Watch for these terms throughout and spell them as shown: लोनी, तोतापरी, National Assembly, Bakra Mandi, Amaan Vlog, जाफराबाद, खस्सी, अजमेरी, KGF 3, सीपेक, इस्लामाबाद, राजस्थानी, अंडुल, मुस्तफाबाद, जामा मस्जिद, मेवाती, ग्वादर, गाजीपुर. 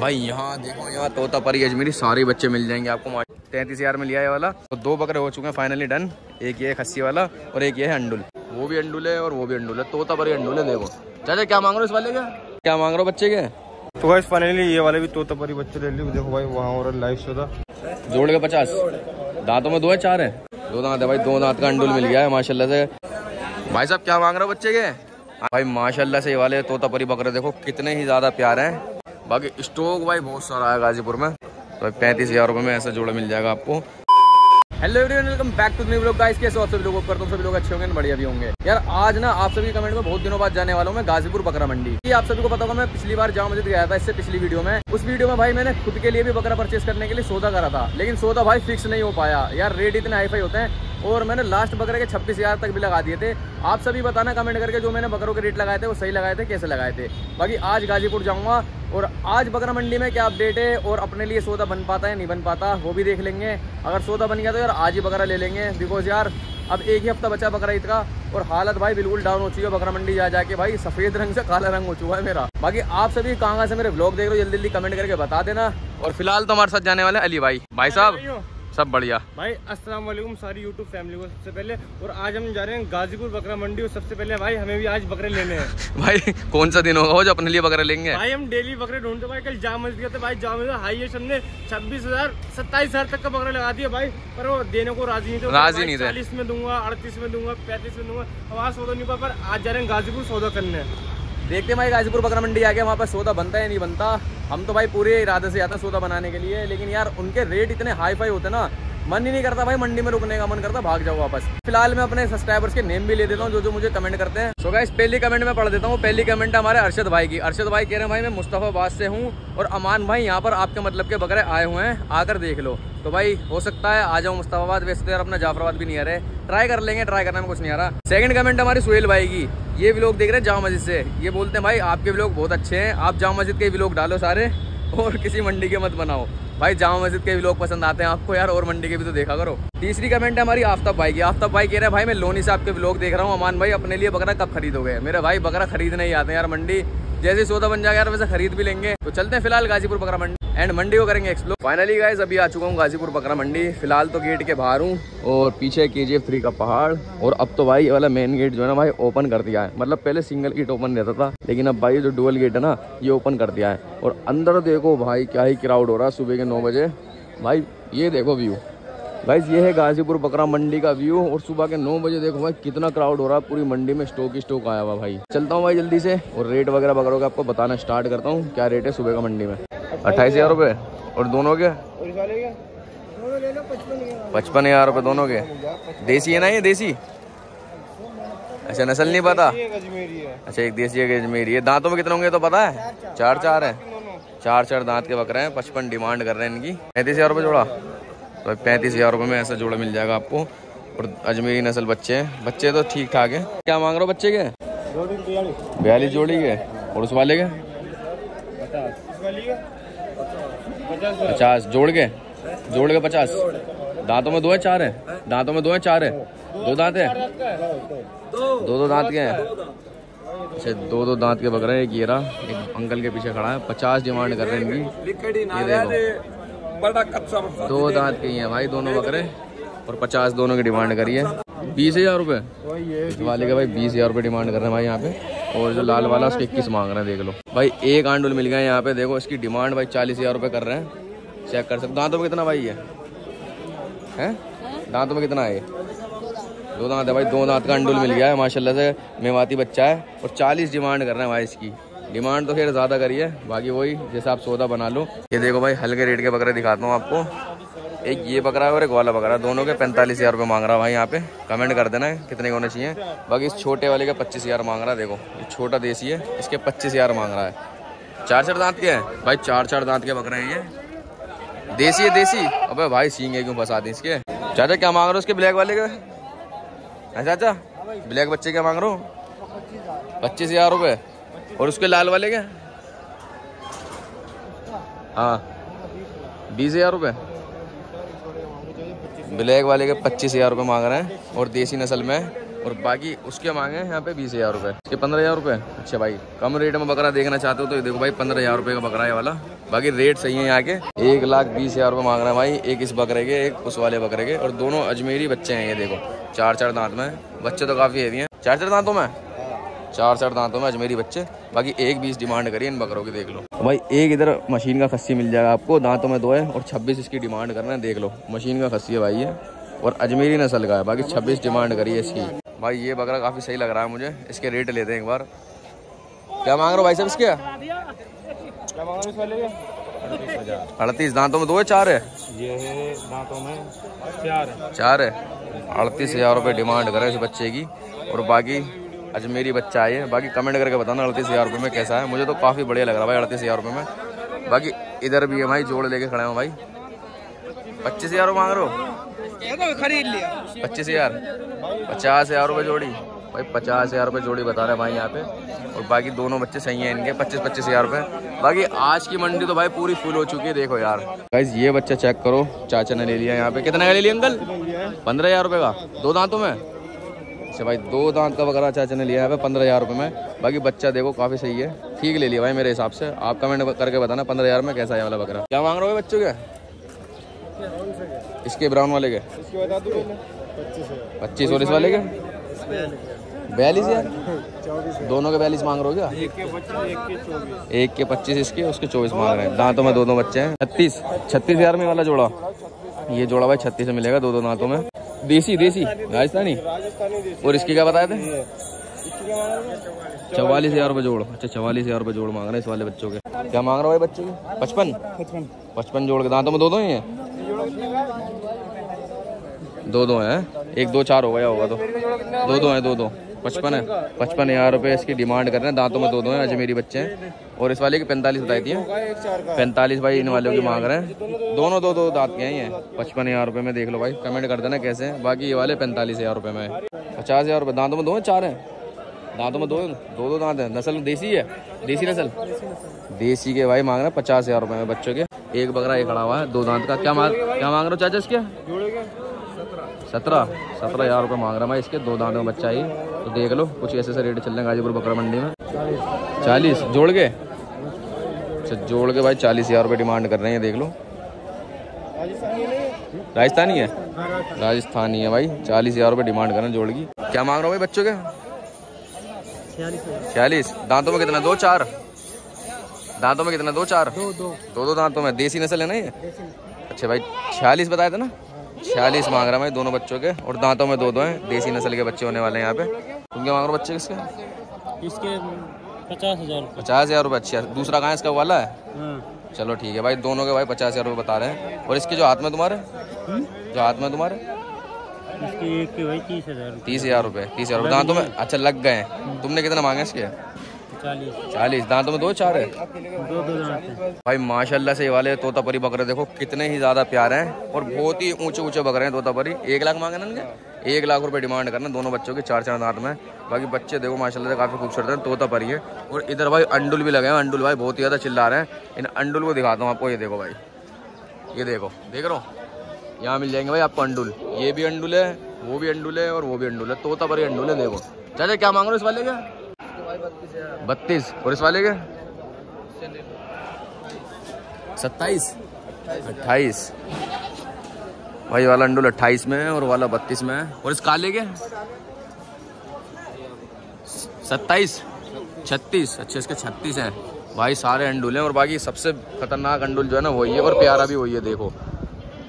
भाई यहाँ देखो, यहाँ तोतापरी अजमेरी सारे बच्चे मिल जाएंगे आपको। 33,000 में लिया ये वाला। तो दो बकरे हो चुके हैं फाइनली डन। एक ये खस्सी वाला और एक ये है अंडुल। वो भी अंडुल है और वो भी अंडुल है। तोतापरी अंडुल है। देखो चाचा क्या मांग रहे हो इस वाले का, क्या मांग रहे हो बच्चे के? तो भाई फाइनली ये वाले भी तोतापरी बच्चे ले ली। देखो भाई वहाँ और लाइफ सौदा जोड़ के 50। दांतों में दो है, चार है, दो दांत है भाई। दो दांत का अंडुल मिल गया है माशाल्लाह से। भाई साहब क्या मांग रहे हो बच्चे के? भाई माशाल्लाह से ये वाले तोतापरी बकरे देखो कितने ही ज़्यादा प्यारे हैं। बाकी स्टॉक भाई बहुत सारा है गाजीपुर में। तो 35,000 रुपये में ऐसा जोड़ा मिल जाएगा आपको। Hello everyone, welcome back to new vlog guys. कैसे हो आप सभी लोग? करता हूँ सभी लोग अच्छे होंगे, बढ़िया भी होंगे। यार आज ना आप सभी कमेंट में बहुत दिनों बाद जाने वाला हूँ मैं गाजीपुर बकरा मंडी। ये आप सभी को पता होगा मैं पिछली बार जामा मस्जिद गया था, इससे पिछली वीडियो में। उस वीडियो में भाई मैंने खुद के लिए भी बकरा परचेस करने के लिए सौदा करा था, लेकिन सौदा भाई फिक्स नहीं हो पाया। यार रेट इतने हाईफाई होते हैं और मैंने लास्ट बकरे के 26,000 तक भी लगा दिए थे। आप सभी बताना कमेंट करके जो मैंने बकरों के रेट लगाए थे वो सही लगाए थे, कैसे लगाए थे। बाकी आज गाजीपुर जाऊंगा और आज बकरा मंडी में क्या अपडेट है और अपने लिए सौदा बन पाता है नहीं बन पाता वो भी देख लेंगे। अगर सौदा बन गया तो यार आज ही बकरा ले लेंगे, बिकॉज यार अब एक ही हफ्ता बचा बकरा ईद का और हालत भाई बिल्कुल डाउन हो चुकी है बकरा मंडी जा जाके। भाई सफेद रंग से काला रंग हो चुका है मेरा। बाकी आप सभी कहाँ से मेरे व्लॉग देख रहे हो जल्दी जल्दी कमेंट करके बता देना। और फिलहाल तो हमारे साथ जाने वाले अली भाई। भाई साहब सब बढ़िया? भाई अस्सलाम वालेकुम सारी यूट्यूब फैमिली को सबसे पहले। और आज हम जा रहे हैं गाजीपुर बकरा मंडी और सबसे पहले भाई हमें भी आज बकरे लेने हैं। भाई कौन सा दिन होगा वो जो अपने लिए बकरे लेंगे? भाई हम डेली बकरे ढूंढते भाई। कल जामा मस्जिद गए भाई, जामा मस्जिद हाईएस्ट हमने 26,000 27,000 तक का बकरा लगा दिया भाई, पर वो देने को राजी नहीं थे। राजी नहीं थे। 40 में दूंगा, 38 में दूंगा, 35 में दूंगा, वहाँ सौदा नहीं हुआ। पर आज जा रहे हैं गाजीपुर सौदा करने। देखते हैं भाई गाजीपुर बकरा मंडी आके वहाँ पर सौदा बनता है नहीं बनता। हम तो भाई पूरे इरादे से आता सौदा बनाने के लिए, लेकिन यार उनके रेट इतने हाई फाई होते ना मन ही नहीं करता भाई मंडी में रुकने का, मन करता भाग जाओ वापस। फिलहाल मैं अपने सब्सक्राइबर्स के नेम भी ले देता हूँ जो जो मुझे कमेंट करते हैं। सो गाइस पहली कमेंट में पढ़ देता हूँ। पहली कमेंट हमारे अरशद भाई की। अरशद भाई कह रहे हैं भाई मैं मुस्तफाबाद से हूँ और अमान भाई यहाँ पर आपके मतलब के बकरे आए हुए हैं, आकर देख लो। तो भाई हो सकता है आ जाओ मुस्तफाबाद, वैसे तो यार अपना जाफराबाद भी नियर है, ट्राई कर लेंगे, ट्राई करने में कुछ नहीं आ रहा। सेकंड कमेंट हमारी सुहेल भाई की। ये व्लॉग देख रहे हैं जामा मस्जिद से। ये बोलते हैं भाई आपके व्लॉग बहुत अच्छे हैं, आप जामा मस्जिद के व्लॉग डालो सारे और किसी मंडी के मत बनाओ। भाई जामा मस्जिद के भी लोग पसंद आते हैं आपको यार, और मंडी के भी तो देखा करो। तीसरी कमेंट है हमारी आफताब भाई की। आफताब भाई कह रहे हैं भाई मैं लोनी से आपके व्लॉग देख रहा हूँ, अमान भाई अपने लिए बकरा कब खरीदोगे? मेरे भाई बकरा खरीदने ही आते हैं यार मंडी, जैसे सौदा बन जाएगा यार वैसे खरीद भी लेंगे। तो चलते हैं फिलहाल गाजीपुर बकरा मंडी एंड मंडी को करेंगे एक्सप्लोर। फाइनली गाइस अभी आ चुका हूँ गाजीपुर बकरा मंडी। फिलहाल तो गेट के बाहर हूँ और पीछे KGF 3 का पहाड़। और अब तो भाई ये वाला मेन गेट जो है ना भाई ओपन कर दिया है, मतलब पहले सिंगल गेट ओपन रहता था लेकिन अब भाई जो डुअल गेट है ना ये ओपन कर दिया है। और अंदर देखो भाई क्या ही क्राउड हो रहा है सुबह के 9 बजे। भाई ये देखो व्यू, भाई ये है गाजीपुर बकरा मंडी का व्यू। और सुबह के 9 बजे देखो भाई कितना क्राउड हो रहा है, पूरी मंडी में स्टॉक ही स्टॉक आया हुआ भाई। चलता हूँ भाई जल्दी से और रेट वगैरह बकरों का आपको बताना स्टार्ट करता हूँ। क्या रेट है सुबह का मंडी में? 28,000 रुपये और दोनों के 55,000 रुपये दोनों के। देसी है ना ये? देसी? अच्छा नस्ल नहीं पता। अच्छा एक देसी है अजमेरी है। दांतों में कितने होंगे तो पता है? चार चार है, चार चार दांत के बकरे हैं। 55 डिमांड कर रहे हैं इनकी। 35,000 रुपये जोड़ा। तो 35,000 रुपये में ऐसा जोड़ा मिल जाएगा आपको। और अजमेरी नस्ल बच्चे हैं, बच्चे तो ठीक ठाक है। क्या मांग रहे हो बच्चे के? 42 जोड़ी के। और उस वाले के 50 जोड़ के 50। दांतों में दो है, चार है? दांतों में दो है, चार है, दो दांत है, दो दांत के हैं। अच्छा दो दांत के बकरे हैं। एक येरा एक अंकल के पीछे खड़ा है। 50 डिमांड कर रहे हैं। दो दांत के ही है भाई दोनों बकरे और 50 दोनों की डिमांड करी है। 20,000 रुपये इस वाले का भाई। 20,000 रुपये डिमांड कर रहे हैं भाई यहाँ पे। और जो लाल वाला उसके 21 मांग रहे हैं। देख लो भाई एक अंडुल मिल गया यहाँ पे। देखो इसकी डिमांड भाई 40,000 रुपये कर रहे हैं। चेक कर सकते। दांतों में कितना भाई ये है? दांतों में कितना है ये? दो दांत है भाई। दो दांत का अंडुल मिल गया है माशाल्लाह से, मेवाती बच्चा है। और 40 डिमांड कर रहे हैं भाई इसकी। डिमांड तो फिर ज़्यादा करी है, बाकी वही जैसा आप सौदा बना लो। ये देखो भाई हल्के रेट के बकरे दिखाता हूँ आपको। एक ये बकरा है और एक वाला बकरा, दोनों के 45,000 रुपये मांग रहा है भाई। यहाँ पे कमेंट कर देना कितने के होने चाहिए। बाकी इस छोटे वाले का 25,000 मांग रहा है। देखो ये छोटा देसी है, इसके 25,000 मांग रहा है। चार चार दांत के हैं भाई, चार चार दांत के बकरे हैं ये। देसी है? देसी? अबे भाई सींगे क्यों फंसा दी इसके। चाचा क्या मांग रहे हो उसके ब्लैक वाले के? है चाचा ब्लैक बच्चे क्या मांग रहे हो? 25,000 रुपये। और उसके लाल वाले क्या? हाँ 20,000 रुपये। ब्लैक वाले के 25,000 रुपये मांग रहे हैं। और देसी नस्ल में और बाकी उसके मांगे हैं यहाँ पे 20,000 रुपये, इसके 15,000 रुपये। अच्छा भाई कम रेट में बकरा देखना चाहते हो तो ये देखो भाई 15,000 रुपये का बकरा है वाला। बाकी रेट सही है यहाँ के, 1,20,000 रुपये मांग रहे हैं भाई एक इस बकरे के, एक उस वाले बकरे के। और दोनों अजमेरी बच्चे हैं, ये देखो चार चार दांत में बच्चे तो काफ़ी हैवी हैं, चार चार दांतों में, चार चार दांतों में अजमेरी बच्चे। बाकी 1,20,000 डिमांड करिए इन बकरों की, देख लो भाई। एक इधर मशीन का खस्सी मिल जाएगा आपको, दांतों में 2 है और 26 इसकी डिमांड करना है, देख लो मशीन का खस्सी है भाई ये, और अजमेरी नस्ल का है। बाकी 26 डिमांड करिए इसकी। भाई ये बकरा काफ़ी सही लग रहा है मुझे, इसके रेट लेते हैं एक बार। क्या मांग रहे हो भाई साहब इसके? 38। दांतों में 2 है, 4 है, ये दांतों में 4 है। 38,000 रुपये डिमांड करें इस बच्चे की, और बाकी अजमेरी बच्चा है। बाकी कमेंट करके बताना 38,000 रुपये में कैसा है, मुझे तो काफ़ी बढ़िया लग रहा है भाई 38,000 रुपये में। बाकी इधर भी है भाई, जोड़ लेके खड़े हो भाई। 25,000 मांग रहे हो? खरीद लिया 25,000। 50,000 रुपये जोड़ी भाई, 50,000 रुपये जोड़ी बता रहे हैं भाई यहाँ पे। और बाकी दोनों बच्चे सही हैं इनके, 25-25,000 रुपये। बाकी आज की मंडी तो भाई पूरी फुल हो चुकी है, देखो यार। गाइस ये बच्चा चेक करो, चाचा ने ले लिया यहाँ पे। कितने का ले लिया अंकल? 15,000 रुपये का, 2 दांतों में। अच्छा भाई 2 दांत का बकरा चाचा ने लिया है 15,000 रुपये में। बाकी बच्चा देखो काफ़ी सही है, ठीक ले लिया भाई मेरे हिसाब से। आप कमेंट करके बताना 15,000 में कैसा है वाला बकरा। क्या मांग रहे हो बच्चों के, इसके ब्राउन वाले के? 25 और इस वाले के 42,000। दोनों के 42 मांग रहे हो क्या? एक के 25 इसके, उसके 24 मांग रहे हैं। दांतों में 2 बच्चे हैं। 36,000 में वाला जोड़ा, ये जोड़ा भाई 36 में मिलेगा, 2 दांतों में। देसी देसी राजस्थानी, और इसकी क्या बताए थे? 44,000 रुपये जोड़। अच्छा 44,000 रुपये जोड़ मांग रहे हैं इस वाले बच्चों के। क्या मांग रहे हो भाई बच्चे के? 55 जोड़ के। दांतों में 2 ही हैं, 2 हैं, एक 2-4 हो गया होगा तो 2 हैं, 2 55 है। 55,000 रुपये इसकी डिमांड कर रहे हैं। दांतों में 2 हैं, अजमेरी बच्चे हैं। और इस वाले की 45 बताई थी, 45 भाई इन वालों की मांग रहे हैं। दोनों 2 दांत के हैं। 55,000 रुपये में देख लो भाई, कमेंट कर देना कैसे हैं। बाकी ये वाले 45,000 रुपये में। 50,000 रुपये दांतों में 2 हैं, 4 हैं। दांतों में 2 दांत हैं। नस्ल देसी है, देसी नस्ल, देसी के भाई मांग रहे हैं 50,000 रुपये में बच्चों के। एक बकरा ये खड़ा हुआ है 2 दांत का। क्या मांग रहे हो चाचा इसके? 17,000 रुपये मांग रहा है भाई इसके, 2 दांतों में बच्चा ही। तो देख लो कुछ ऐसे रेट चल रहे हैं गाजीपुर बकरा मंडी में। 40 जोड़ के? अच्छा जोड़ के भाई 40,000 रुपये डिमांड कर रहे हैं, देख लो। राजस्थानी है, राजस्थानी है भाई। 40,000 रुपये डिमांड कर रहे हैं जोड़ की। क्या मांग रहे हो भाई बच्चों के? 46। दांतों में कितना? 2-4। दांतों में कितना? 2-4। 2 दांतों में। देसी नस्ल है ना ये? अच्छा भाई 46 बताया था ना, 46 मांग रहा है भाई दोनों बच्चों के। और दांतों में 2 हैं, देसी नस्ल के बच्चे होने वाले हैं यहाँ पे। तुम क्या मांग रहे हो बच्चे किसके? इसके 50,000। 50,000 रुपये। अच्छा दूसरा कहाँ है इसका वाला है? चलो ठीक है भाई, दोनों के भाई 50,000 रुपये बता रहे हैं। और इसके जो हाथ में तुम्हारे, जो हाथ में तुम्हारे, इसके एक के भाई 30,000 रुपये। 30,000 रुपये दांतों में। अच्छा लग गए। तुमने कितना मांगा इसके? 40। दांतों में 2-4 है। 2 भाई माशाल्लाह से ये वाले तोतापरी बकरे देखो कितने ही ज्यादा प्यारे हैं, और बहुत ही ऊंचे ऊंचे बकरे हैं तोतापरी। 1 लाख मांगे ना इनके, 1 लाख रुपए डिमांड करना दोनों बच्चों के, 4-4 दांत में। बाकी बच्चे देखो माशाल्लाह से काफी खूबसूरत हैं, तोतापरी है। और इधर भाई अंडुल भी लगे हैं। अंडुल भाई बहुत ही ज्यादा चिल्ला रहे हैं। इन अंडुल को दिखाता हूँ आपको, ये देखो भाई, ये देखो, देख रहे हो यहाँ मिल जाएंगे भाई आपको अंडुल। ये भी अंडुल है, वो भी अंडुल है, और वो भी अंडुल है, तोतापरी अंडुल है। देखो चाचा क्या मांग रहे हो इस वाले का? 32। और इस वाले के? 27। 28 भाई वाला अंडुल 28 में है, और वाला 32 में है। और इस काले के? 27। 36। अच्छा इसके 36 हैं भाई, सारे अंडुल हैं। और बाकी सबसे खतरनाक अंडुल जो है ना वही है, और प्यारा भी वही है, देखो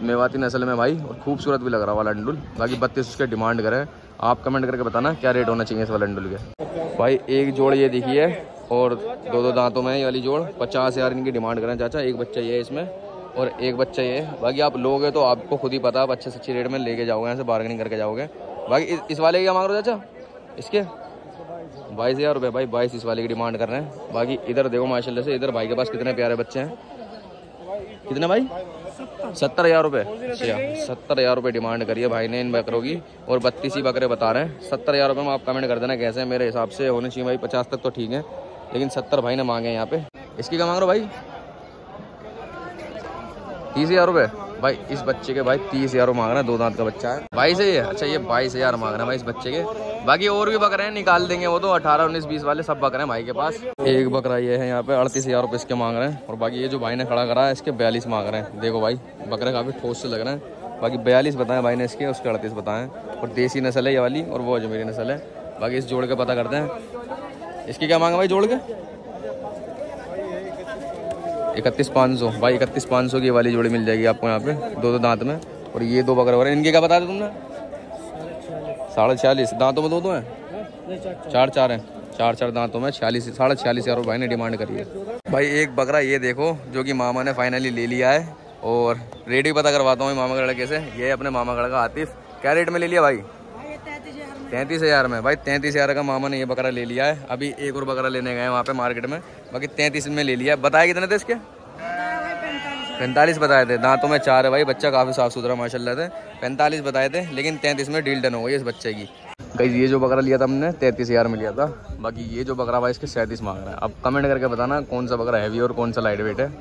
मेवाती नस्ल में भाई, और खूबसूरत भी लग रहा वाला अंडुल। बाकी 32 उसके डिमांड करें। आप कमेंट करके बताना क्या रेट होना चाहिए इस वाले अंडुल के। भाई एक जोड़ ये दिखी है, और 2 दांतों में ये वाली जोड़। 50,000 इनकी डिमांड करें चाचा। एक बच्चा ये है इसमें, और एक बच्चा ये है। बाकी आप लोगे तो आपको खुद ही पता, आप अच्छे से अच्छे रेट में लेके जाओगे, यहाँ से बार्गेनिंग करके जाओगे। बाकी इस वाले की क्या मांग रहे हो चाचा इसके? 22,000 रुपये भाई, 22 इस वाले की डिमांड कर रहे हैं। बाकी इधर देखो माशाल्लाह से, इधर भाई के पास कितने प्यारे बच्चे हैं। कितने भाई? 70,000 रुपये। अच्छा 70,000 रुपये डिमांड करिए भाई ने इन बकरों की, और 32 ही बकरे बता रहे हैं। 70,000 रुपये में आप कमेंट कर देना कैसे हैं। मेरे हिसाब से होने चाहिए भाई 50 तक तो ठीक है, लेकिन 70 भाई ने मांगे यहाँ पे। इसकी क्या मांग रहे हो भाई? 30,000 रुपये। भाई इस बच्चे के भाई 30,000 मांग रहे हैं, 2 दांत का बच्चा है। 22,000, अच्छा ये 22,000 मांग रहे हैं भाई इस बच्चे के। बाकी और भी बकरे हैं, निकाल देंगे वो तो, 18, 19, 20 वाले सब बकरे हैं भाई के पास। एक बकरा ये है यहाँ पे 38,000 रुपये इसके मांग रहे हैं, और बाकी ये जो भाई ने खड़ा करा है इसके 42 मांग रहे हैं। देखो भाई बकरे काफ़ी ठोस से लग रहे हैं, बाकी 42 बताएं भाई ने इसके, उसके 38 बताएं। और देसी नस्ल है ये वाली, और वो अजमेरी नस्ल है। बाकी इस जोड़ के पता करते हैं इसकी क्या मांगा भाई जोड़ के। 31,500 भाई, 31,500 की वाली जोड़ी मिल जाएगी आपको यहाँ पे, 2 दांत में। और ये 2 बकरे हो रहे हैं, इनके क्या बता दे तुमने? 46 दांतों में 2 हैं, 4 हैं, 4 दांतों में 46, 46,000 भाई ने डिमांड करी है। भाई एक बकरा ये देखो जो कि मामा ने फाइनली ले लिया है, और रेट भी पता करवाता हूँ मामा के लड़के से। ये अपने मामा का लड़का आतिफ, क्या रेट में ले लिया भाई? 33,000 में भाई, 33,000 का मामा ने ये बकरा ले लिया है। अभी एक और बकरा लेने गए वहाँ पे मार्केट में, बाकी 33 में ले लिया। बताया कितने थे इसके? 45 बताए थे। दांतों में 4 है भाई, बच्चा काफ़ी साफ सुथरा माशाल्लाह थे। 45 बताए थे, लेकिन 33 में डील डन हो गई इस बच्चे की। गाइस ये जो बकरा लिया था हमने 33,000 में लिया था, बाकी ये जो बकरा भाई इसके 37 मांग रहा है। अब कमेंट करके बताना कौन सा बकरा हैवी और कौन सा लाइट वेट है।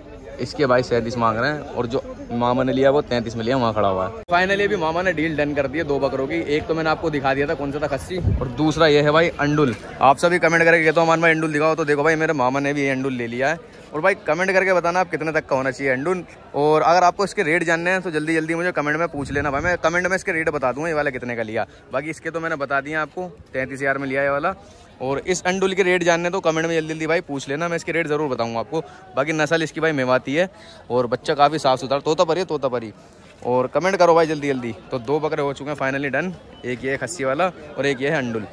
इसके भाई 37 मांग रहे हैं, और जो मामा ने लिया वो 33 में लिया, वहाँ खड़ा हुआ है। फाइनली अभी मामा ने डील डन कर दी है 2 बकरों की। एक तो मैंने आपको दिखा दिया था कौन सा था, खस्सी, और दूसरा ये है भाई अंडुल। आप सभी कमेंट करके कहते हो अमान भाई अंडुल दिखाओ, तो देखो भाई मेरे मामा ने भी ये अंडुल ले लिया है। और भाई कमेंट करके बताना आप कितने तक का होना चाहिए अंडुल, और अगर आपको इसके रेट जानने हैं तो जल्दी जल्दी मुझे कमेंट में पूछ लेना भाई, मैं कमेंट में इसके रेट बता दूँगा ये वाला कितने का लिया। बाकी इसके तो मैंने बता दिया आपको 33,000 में लिया ये वाला, और इस अंडुल के रेट जानने तो कमेंट में जल्दी जल्दी भाई पूछ लेना, मैं इसके रेट ज़रूर बताऊंगा आपको। बाकी नस्ल इसकी भाई मेवाती है, और बच्चा काफ़ी साफ़ सुथरा, तोतापरी है, तोतापरी। और कमेंट करो भाई जल्दी जल्दी। तो 2 बकरे हो चुके हैं फाइनली डन, एक ये खस्सी वाला और एक ये है अंडुल।